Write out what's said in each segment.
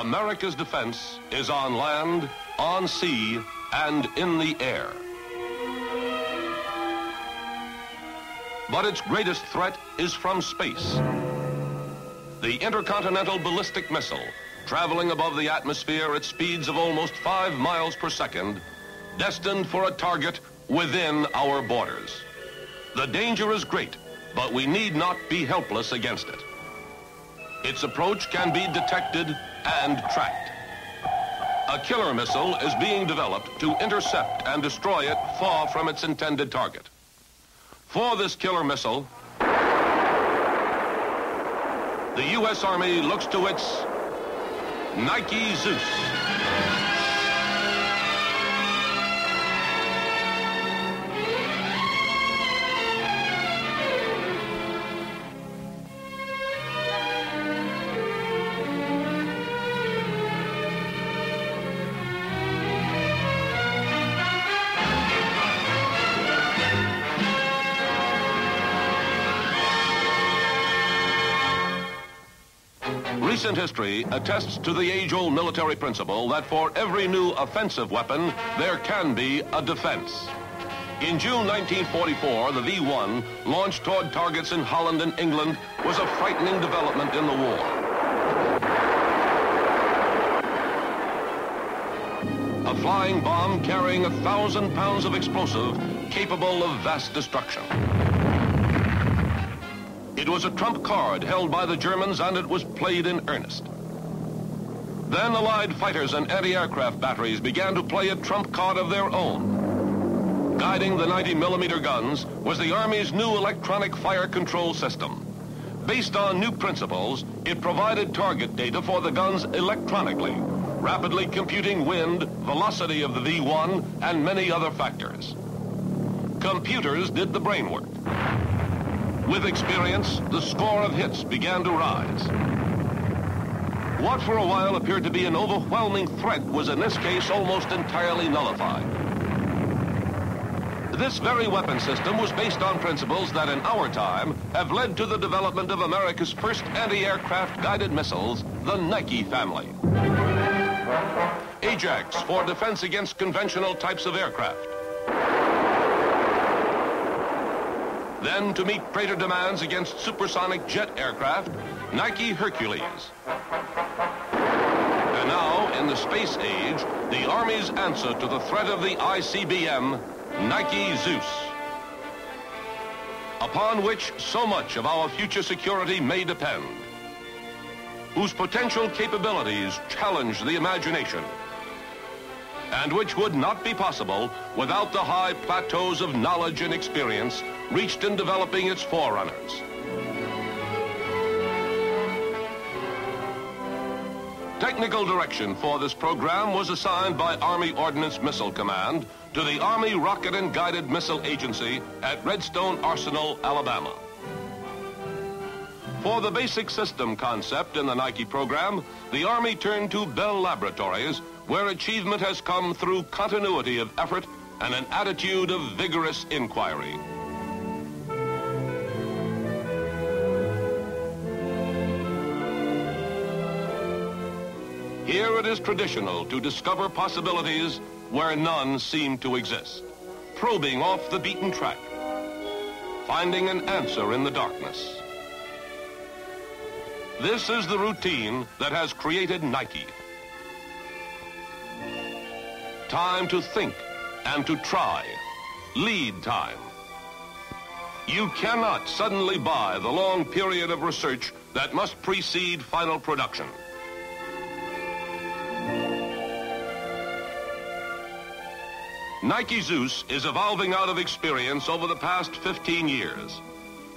America's defense is on land, on sea, and in the air. But its greatest threat is from space. The intercontinental ballistic missile, traveling above the atmosphere at speeds of almost 5 miles per second, destined for a target within our borders. The danger is great, but we need not be helpless against it. Its approach can be detected and tracked. A killer missile is being developed to intercept and destroy it far from its intended target. For this killer missile, the U.S. Army looks to its Nike Zeus. Recent history attests to the age-old military principle that for every new offensive weapon, there can be a defense. In June 1944, the V-1, launched toward targets in Holland and England, was a frightening development in the war. A flying bomb carrying 1,000 pounds of explosive, capable of vast destruction. It was a trump card held by the Germans, and it was played in earnest. Then Allied fighters and anti-aircraft batteries began to play a trump card of their own. Guiding the 90mm guns was the Army's new electronic fire control system. Based on new principles, it provided target data for the guns electronically, rapidly computing wind, velocity of the V-1, and many other factors. Computers did the brainwork. With experience, the score of hits began to rise. What for a while appeared to be an overwhelming threat was in this case almost entirely nullified. This very weapon system was based on principles that in our time have led to the development of America's first anti-aircraft guided missiles, the Nike family. Ajax for defense against conventional types of aircraft. Then, to meet greater demands against supersonic jet aircraft, Nike Hercules. And now, in the space age, the Army's answer to the threat of the ICBM, Nike Zeus, upon which so much of our future security may depend, whose potential capabilities challenge the imagination, and which would not be possible without the high plateaus of knowledge and experience reached in developing its forerunners. Technical direction for this program was assigned by Army Ordnance Missile Command to the Army Rocket and Guided Missile Agency at Redstone Arsenal, Alabama. For the basic system concept in the Nike program, the Army turned to Bell Laboratories, where achievement has come through continuity of effort and an attitude of vigorous inquiry. Here it is traditional to discover possibilities where none seem to exist, probing off the beaten track, finding an answer in the darkness. This is the routine that has created Nike. Time to think and to try. Lead time. You cannot suddenly buy the long period of research that must precede final production. Nike Zeus is evolving out of experience over the past 15 years.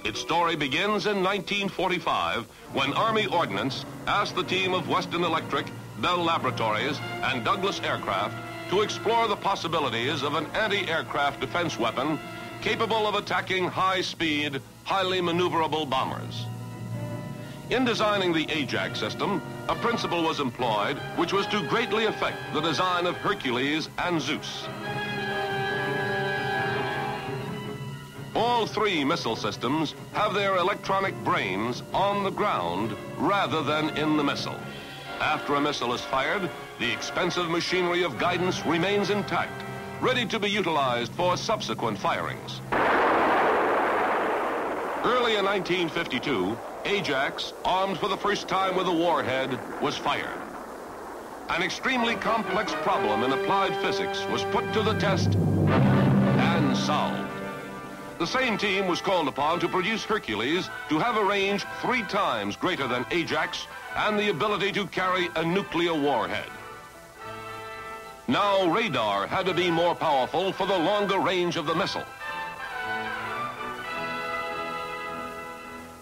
Its story begins in 1945, when Army Ordnance asked the team of Western Electric, Bell Laboratories, and Douglas Aircraft to explore the possibilities of an anti-aircraft defense weapon capable of attacking high-speed, highly maneuverable bombers. In designing the Ajax system, a principle was employed which was to greatly affect the design of Hercules and Zeus. All three missile systems have their electronic brains on the ground rather than in the missile. After a missile is fired, the expensive machinery of guidance remains intact, ready to be utilized for subsequent firings. Early in 1952, Ajax, armed for the first time with a warhead, was fired. An extremely complex problem in applied physics was put to the test and solved. The same team was called upon to produce Hercules to have a range 3 times greater than Ajax and the ability to carry a nuclear warhead. Now radar had to be more powerful for the longer range of the missile.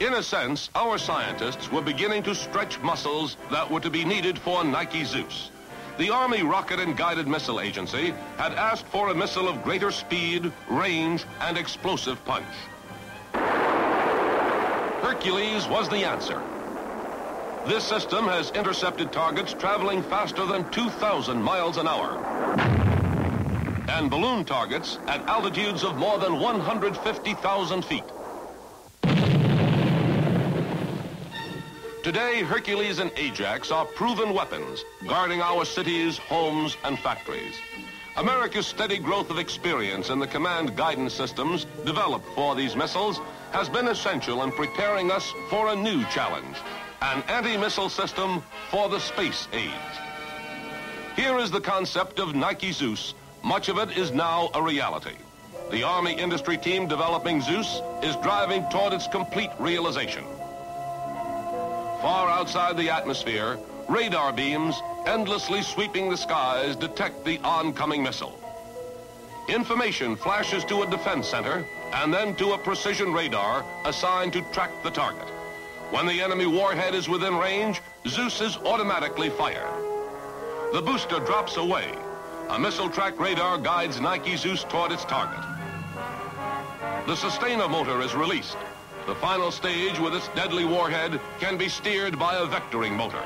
In a sense, our scientists were beginning to stretch muscles that were to be needed for Nike Zeus. The Army Rocket and Guided Missile Agency had asked for a missile of greater speed, range, and explosive punch. Hercules was the answer. This system has intercepted targets traveling faster than 2,000 miles an hour, and balloon targets at altitudes of more than 150,000 feet. Today, Hercules and Ajax are proven weapons, guarding our cities, homes, and factories. America's steady growth of experience in the command guidance systems developed for these missiles has been essential in preparing us for a new challenge, an anti-missile system for the space age. Here is the concept of Nike Zeus. Much of it is now a reality. The Army industry team developing Zeus is driving toward its complete realization. Far outside the atmosphere, radar beams endlessly sweeping the skies detect the oncoming missile. Information flashes to a defense center and then to a precision radar assigned to track the target. When the enemy warhead is within range, Zeus is automatically fired. The booster drops away. A missile track radar guides Nike Zeus toward its target. The sustainer motor is released. The final stage with its deadly warhead can be steered by a vectoring motor.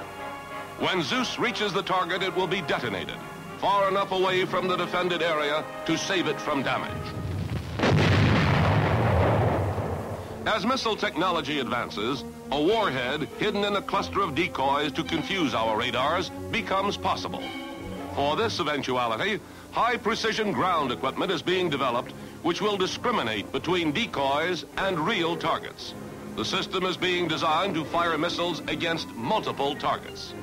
When Zeus reaches the target, it will be detonated, far enough away from the defended area to save it from damage. As missile technology advances, a warhead hidden in a cluster of decoys to confuse our radars becomes possible. For this eventuality, high-precision ground equipment is being developed which will discriminate between decoys and real targets. The system is being designed to fire missiles against multiple targets.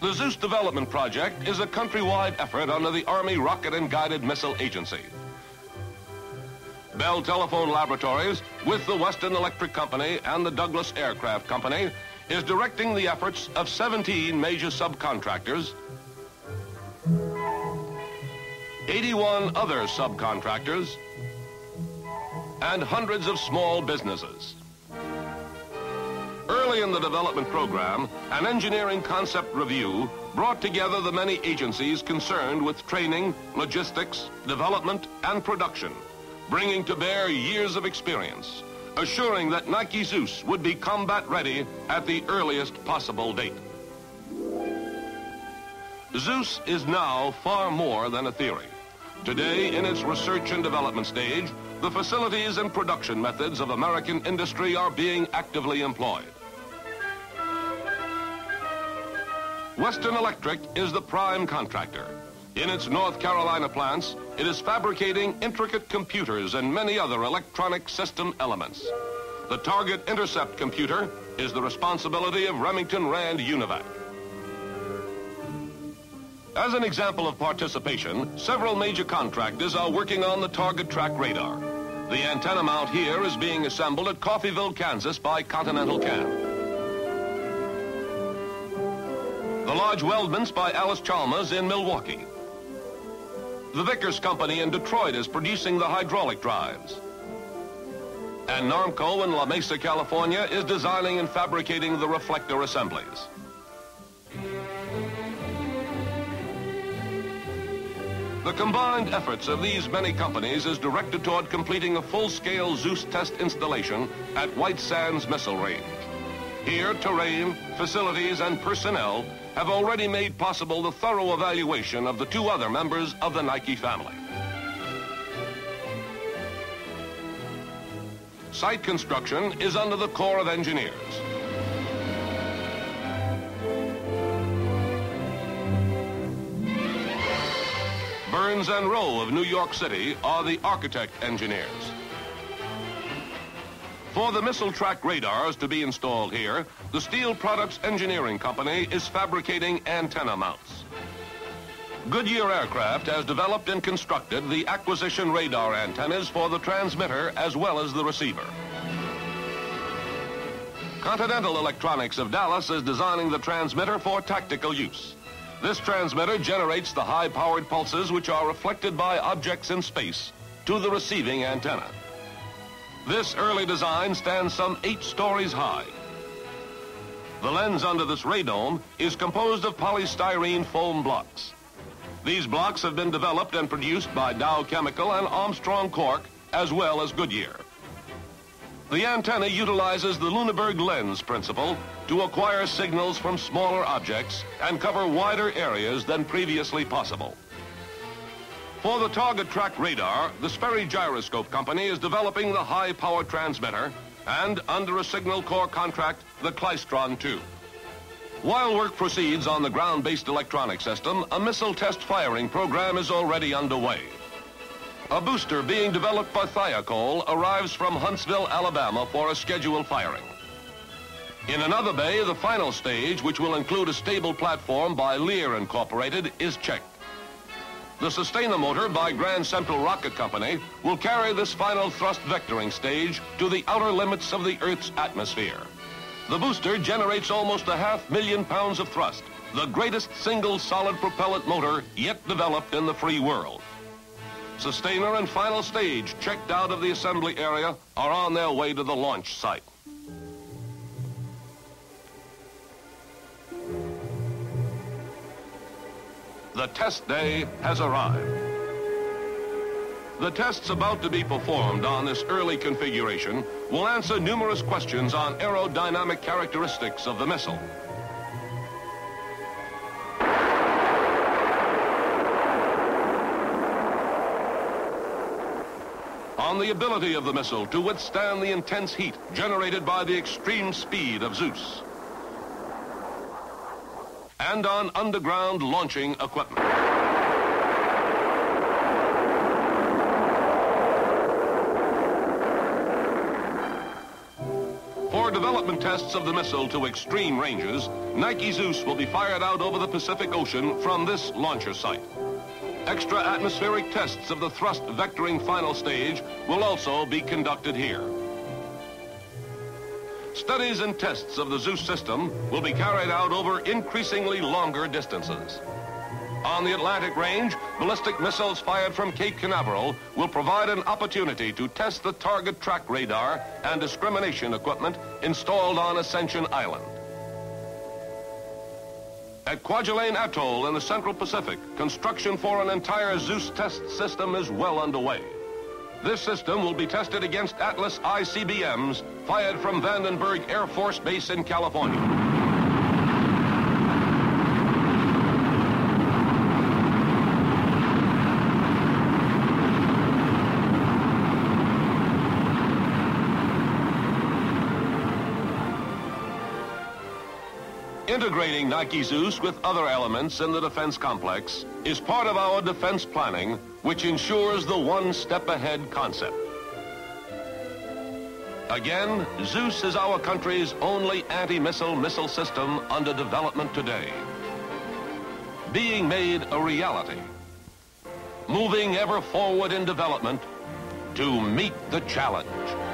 The Zeus development project is a countrywide effort under the Army Rocket and Guided Missile Agency. Bell Telephone Laboratories, with the Western Electric Company and the Douglas Aircraft Company, is directing the efforts of 17 major subcontractors, 81 other subcontractors, and hundreds of small businesses. Early in the development program, an engineering concept review brought together the many agencies concerned with training, logistics, development, and production, bringing to bear years of experience, assuring that Nike Zeus would be combat ready at the earliest possible date. Zeus is now far more than a theory. Today, in its research and development stage, the facilities and production methods of American industry are being actively employed. Western Electric is the prime contractor. In its North Carolina plants, it is fabricating intricate computers and many other electronic system elements. The target intercept computer is the responsibility of Remington Rand Univac. As an example of participation, several major contractors are working on the target track radar. The antenna mount here is being assembled at Coffeyville, Kansas by Continental Can. The large weldments by Alice Chalmers in Milwaukee. The Vickers Company in Detroit is producing the hydraulic drives. And Narmco in La Mesa, California is designing and fabricating the reflector assemblies. The combined efforts of these many companies is directed toward completing a full-scale Zeus test installation at White Sands Missile Range. Here, terrain, facilities, and personnel have already made possible the thorough evaluation of the 2 other members of the Nike family. Site construction is under the Corps of Engineers. Hines and Roll of New York City are the architect engineers. For the missile track radars to be installed here, the Steel Products Engineering Company is fabricating antenna mounts. Goodyear Aircraft has developed and constructed the acquisition radar antennas for the transmitter as well as the receiver. Continental Electronics of Dallas is designing the transmitter for tactical use. This transmitter generates the high-powered pulses which are reflected by objects in space to the receiving antenna. This early design stands some 8 stories high. The lens under this radome is composed of polystyrene foam blocks. These blocks have been developed and produced by Dow Chemical and Armstrong Cork, as well as Goodyear. The antenna utilizes the Luneburg lens principle to acquire signals from smaller objects and cover wider areas than previously possible. For the target track radar, the Sperry Gyroscope Company is developing the high-power transmitter and, under a Signal Corps contract, the Klystron II. While work proceeds on the ground-based electronic system, a missile test firing program is already underway. A booster being developed by Thiokol arrives from Huntsville, Alabama for a scheduled firing. In another bay, the final stage, which will include a stable platform by Lear Incorporated, is checked. The sustainer motor by Grand Central Rocket Company will carry this final thrust vectoring stage to the outer limits of the Earth's atmosphere. The booster generates almost a 500,000 pounds of thrust, the greatest single solid propellant motor yet developed in the free world. Sustainer and final stage checked out of the assembly area are on their way to the launch site. The test day has arrived. The tests about to be performed on this early configuration will answer numerous questions on aerodynamic characteristics of the missile. On the ability of the missile to withstand the intense heat generated by the extreme speed of Zeus. And on underground launching equipment. For development tests of the missile to extreme ranges, Nike Zeus will be fired out over the Pacific Ocean from this launcher site. Extra atmospheric tests of the thrust vectoring final stage will also be conducted here. Studies and tests of the Zeus system will be carried out over increasingly longer distances. On the Atlantic range, ballistic missiles fired from Cape Canaveral will provide an opportunity to test the target track radar and discrimination equipment installed on Ascension Island. At Kwajalein Atoll in the Central Pacific, construction for an entire Zeus test system is well underway. This system will be tested against Atlas ICBMs fired from Vandenberg Air Force Base in California. Integrating Nike Zeus with other elements in the defense complex is part of our defense planning, which ensures the one-step-ahead concept. Again, Zeus is our country's only anti-missile missile system under development today, being made a reality, moving ever forward in development to meet the challenge.